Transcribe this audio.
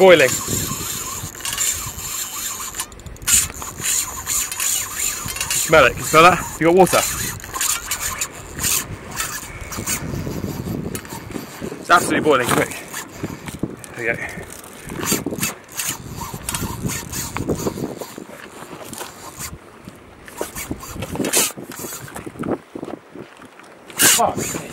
boiling. Smell it, can you smell that? You got water? It's absolutely boiling, quick. There we go. Fuck.